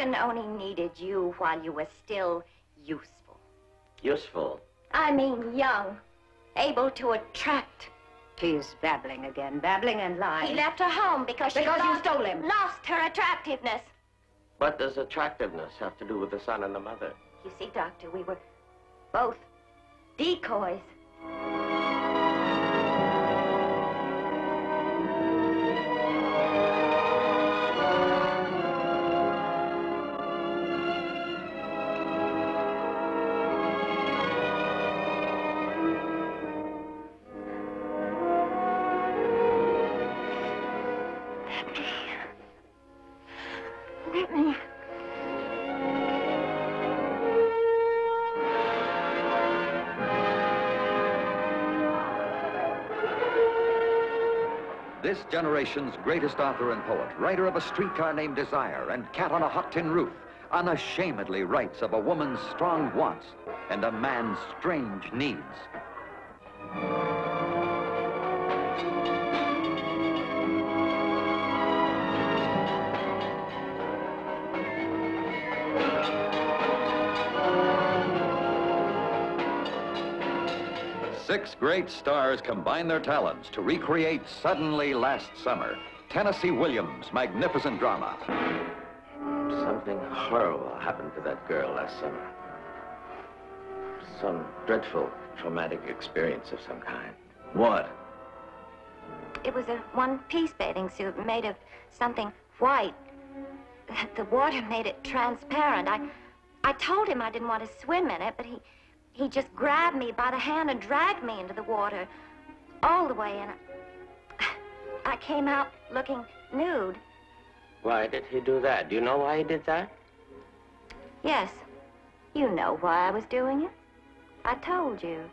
Christian only needed you while you were still useful. Useful? I mean young, able to attract. She's babbling again, babbling and lying. He left her home because you stole him. Lost her attractiveness. What does attractiveness have to do with the son and the mother? You see, Doctor, we were both decoys. This generation's greatest author and poet, writer of A Streetcar Named Desire and Cat on a Hot Tin Roof, unashamedly writes of a woman's strong wants and a man's strange needs. Six great stars combine their talents to recreate Suddenly Last Summer, Tennessee Williams' magnificent drama. Something horrible happened to that girl last summer. Some dreadful, traumatic experience of some kind. What? It was a one-piece bathing suit made of something white. The water made it transparent. I told him I didn't want to swim in it, but he just grabbed me by the hand and dragged me into the water all the way, and I came out looking nude. Why did he do that? Do you know why he did that? Yes. You know why I was doing it. I told you.